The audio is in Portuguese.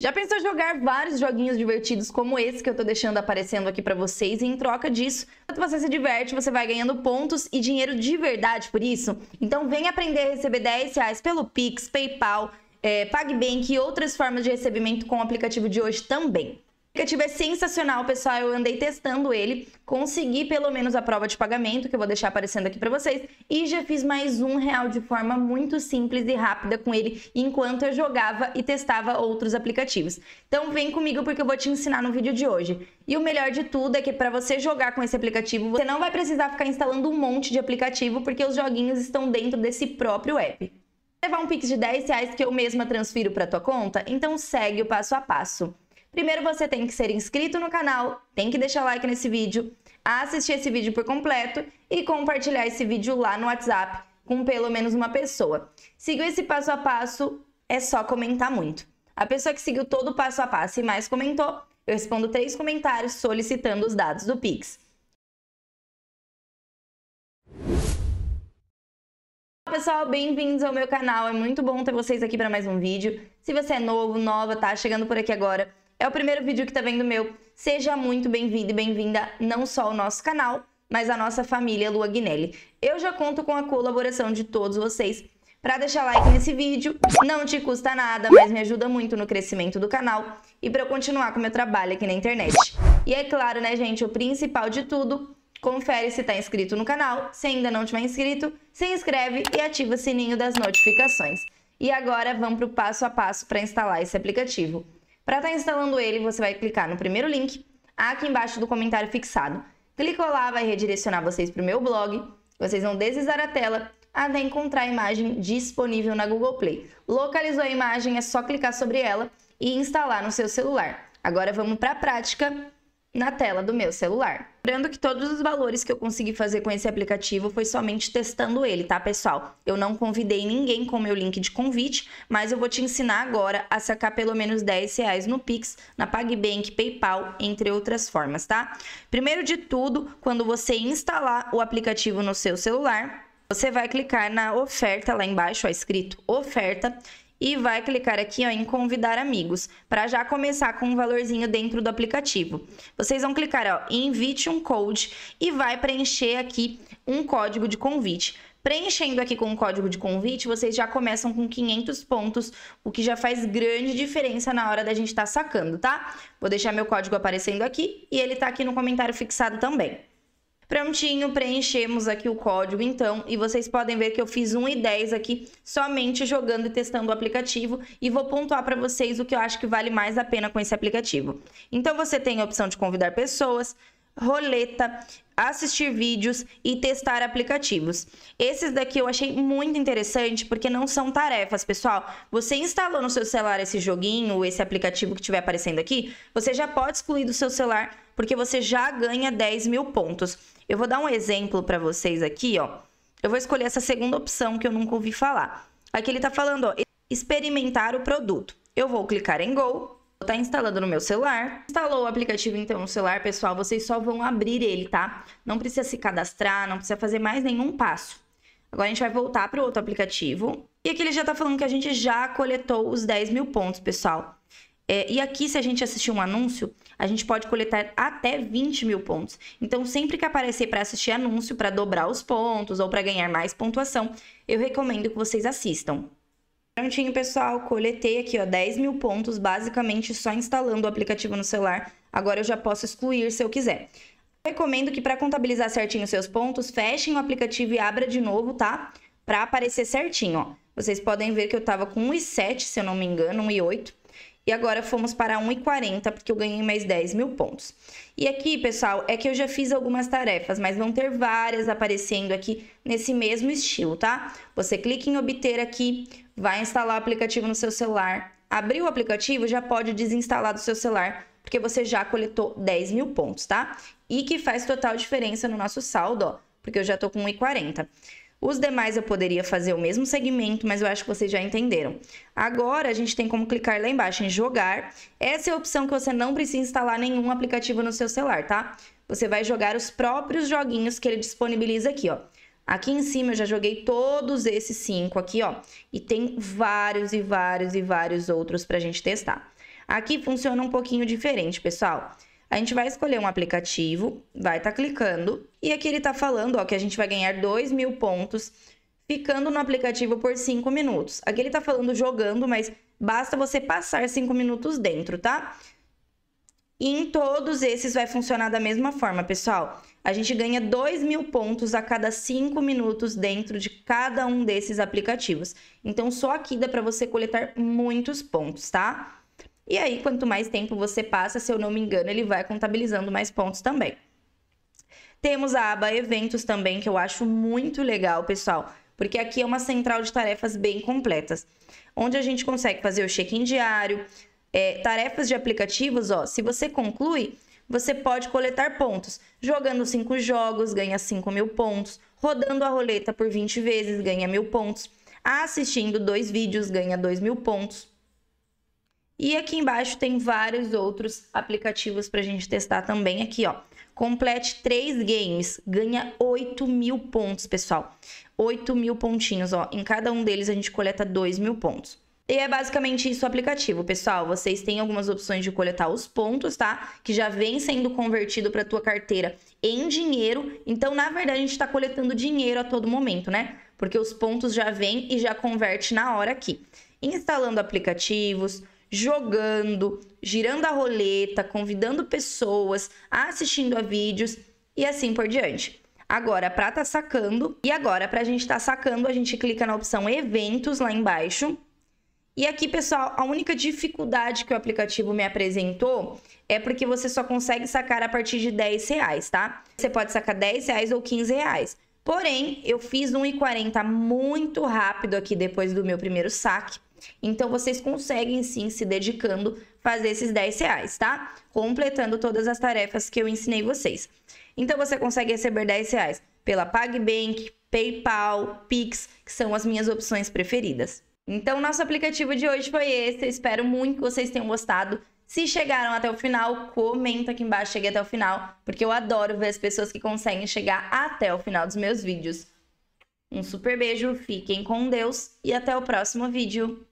Já pensou em jogar vários joguinhos divertidos como esse que eu tô deixando aparecendo aqui pra vocês e em troca disso, quando você se diverte, você vai ganhando pontos e dinheiro de verdade por isso? Então vem aprender a receber R$10 pelo Pix, PayPal, Pagbank e outras formas de recebimento com o aplicativo de hoje também. O aplicativo é sensacional, pessoal, eu andei testando ele, consegui pelo menos a prova de pagamento, que eu vou deixar aparecendo aqui pra vocês, e já fiz mais R$1 de forma muito simples e rápida com ele, enquanto eu jogava e testava outros aplicativos. Então vem comigo porque eu vou te ensinar no vídeo de hoje. E o melhor de tudo é que pra você jogar com esse aplicativo, você não vai precisar ficar instalando um monte de aplicativo, porque os joguinhos estão dentro desse próprio app. Quer levar um Pix de R$10 que eu mesma transfiro pra tua conta? Então segue o passo a passo. Primeiro você tem que ser inscrito no canal, tem que deixar like nesse vídeo, assistir esse vídeo por completo e compartilhar esse vídeo lá no WhatsApp com pelo menos uma pessoa. Siga esse passo a passo, é só comentar muito. A pessoa que seguiu todo o passo a passo e mais comentou, eu respondo 3 comentários solicitando os dados do Pix. Pessoal, bem-vindos ao meu canal, é muito bom ter vocês aqui para mais um vídeo. Se você é novo, nova, tá chegando por aqui agora, é o primeiro vídeo que tá vendo meu, seja muito bem-vindo e bem-vinda não só ao nosso canal, mas à nossa família Lu Agnelly. Eu já conto com a colaboração de todos vocês para deixar like nesse vídeo, não te custa nada, mas me ajuda muito no crescimento do canal e para eu continuar com o meu trabalho aqui na internet. E é claro, né gente, o principal de tudo... Confere se está inscrito no canal, se ainda não tiver inscrito, se inscreve e ativa o sininho das notificações. E agora vamos para o passo a passo para instalar esse aplicativo. Para estar instalando ele, você vai clicar no primeiro link, aqui embaixo do comentário fixado. Clicou lá, vai redirecionar vocês para o meu blog, vocês vão deslizar a tela até encontrar a imagem disponível na Google Play. Localizou a imagem, é só clicar sobre ela e instalar no seu celular. Agora vamos para a prática... na tela do meu celular. Lembrando que todos os valores que eu consegui fazer com esse aplicativo foi somente testando ele, tá, pessoal? Eu não convidei ninguém com o meu link de convite, mas eu vou te ensinar agora a sacar pelo menos R$10 no Pix, na PagBank, PayPal, entre outras formas, tá? Primeiro de tudo, quando você instalar o aplicativo no seu celular, você vai clicar na oferta lá embaixo, ó, escrito oferta, e vai clicar aqui ó, em convidar amigos, para já começar com um valorzinho dentro do aplicativo. Vocês vão clicar ó, em invite um code e vai preencher aqui um código de convite. Preenchendo aqui com o código de convite, vocês já começam com 500 pontos, o que já faz grande diferença na hora da gente estar sacando, tá? Vou deixar meu código aparecendo aqui e ele tá aqui no comentário fixado também. Prontinho, preenchemos aqui o código então, e vocês podem ver que eu fiz 1,10 aqui somente jogando e testando o aplicativo e vou pontuar para vocês o que eu acho que vale mais a pena com esse aplicativo. Então você tem a opção de convidar pessoas, roleta, assistir vídeos e testar aplicativos. Esses daqui eu achei muito interessante porque não são tarefas, pessoal. Você instalou no seu celular esse joguinho, esse aplicativo que estiver aparecendo aqui, você já pode excluir do seu celular porque você já ganha 10 mil pontos. Eu vou dar um exemplo para vocês aqui, ó. Eu vou escolher essa segunda opção que eu nunca ouvi falar. Aqui ele tá falando, ó, experimentar o produto. Eu vou clicar em Go. Tá instalando no meu celular. Instalou o aplicativo então no celular, pessoal, vocês só vão abrir ele, tá? Não precisa se cadastrar, não precisa fazer mais nenhum passo. Agora a gente vai voltar para o outro aplicativo. E aqui ele já tá falando que a gente já coletou os 10 mil pontos, pessoal. E aqui, se a gente assistir um anúncio, a gente pode coletar até 20 mil pontos. Então, sempre que aparecer para assistir anúncio, para dobrar os pontos ou para ganhar mais pontuação, eu recomendo que vocês assistam. Prontinho, pessoal, coletei aqui, ó, 10 mil pontos, basicamente só instalando o aplicativo no celular. Agora eu já posso excluir se eu quiser. Eu recomendo que para contabilizar certinho os seus pontos, fechem o aplicativo e abra de novo, tá? Para aparecer certinho, ó. Vocês podem ver que eu tava com 1,7, se eu não me engano, 1,8. E agora fomos para 1,40, porque eu ganhei mais 10 mil pontos. E aqui, pessoal, é que eu já fiz algumas tarefas, mas vão ter várias aparecendo aqui nesse mesmo estilo, tá? Você clica em obter aqui, vai instalar o aplicativo no seu celular. Abriu o aplicativo, já pode desinstalar do seu celular, porque você já coletou 10 mil pontos, tá? E que faz total diferença no nosso saldo, ó, porque eu já tô com 1,40. Os demais eu poderia fazer o mesmo segmento, mas eu acho que vocês já entenderam. Agora a gente tem como clicar lá embaixo em jogar. Essa é a opção que você não precisa instalar nenhum aplicativo no seu celular, tá? Você vai jogar os próprios joguinhos que ele disponibiliza aqui, ó. Aqui em cima eu já joguei todos esses 5 aqui, ó. E tem vários outros pra gente testar. Aqui funciona um pouquinho diferente, pessoal. A gente vai escolher um aplicativo, vai estar clicando, e aqui ele está falando, ó, que a gente vai ganhar 2.000 pontos ficando no aplicativo por 5 minutos. Aqui ele está falando jogando, mas basta você passar 5 minutos dentro, tá? E em todos esses vai funcionar da mesma forma, pessoal. A gente ganha 2.000 pontos a cada 5 minutos dentro de cada um desses aplicativos. Então, só aqui dá para você coletar muitos pontos, tá? E aí, quanto mais tempo você passa, se eu não me engano, ele vai contabilizando mais pontos também. Temos a aba Eventos também, que eu acho muito legal, pessoal, porque aqui é uma central de tarefas bem completas, onde a gente consegue fazer o check-in diário, tarefas de aplicativos, ó, se você conclui, você pode coletar pontos. Jogando 5 jogos, ganha 5.000 pontos. Rodando a roleta por 20 vezes, ganha 1.000 pontos. Assistindo 2 vídeos, ganha 2.000 pontos. E aqui embaixo tem vários outros aplicativos para a gente testar também aqui, ó. Complete 3 games, ganha 8.000 pontos, pessoal. 8.000 pontinhos, ó. Em cada um deles a gente coleta 2.000 pontos. E é basicamente isso o aplicativo, pessoal. Vocês têm algumas opções de coletar os pontos, tá? Que já vem sendo convertido para a tua carteira em dinheiro. Então, na verdade, a gente está coletando dinheiro a todo momento, né? Porque os pontos já vêm e já converte na hora aqui. Instalando aplicativos, jogando, girando a roleta, convidando pessoas, assistindo a vídeos e assim por diante. Agora, para tá sacando, e agora para a gente tá sacando, a gente clica na opção Eventos lá embaixo. E aqui, pessoal, a única dificuldade que o aplicativo me apresentou é porque você só consegue sacar a partir de R$10, tá? Você pode sacar R$10 ou R$15. Porém, eu fiz 1,40 muito rápido aqui depois do meu primeiro saque. Então, vocês conseguem sim, se dedicando, fazer esses R$10, tá? Completando todas as tarefas que eu ensinei vocês. Então, você consegue receber R$10 pela Pagbank, PayPal, Pix, que são as minhas opções preferidas. Então, nosso aplicativo de hoje foi esse. Eu espero muito que vocês tenham gostado. Se chegaram até o final, comenta aqui embaixo, cheguei até o final, porque eu adoro ver as pessoas que conseguem chegar até o final dos meus vídeos. Um super beijo, fiquem com Deus e até o próximo vídeo.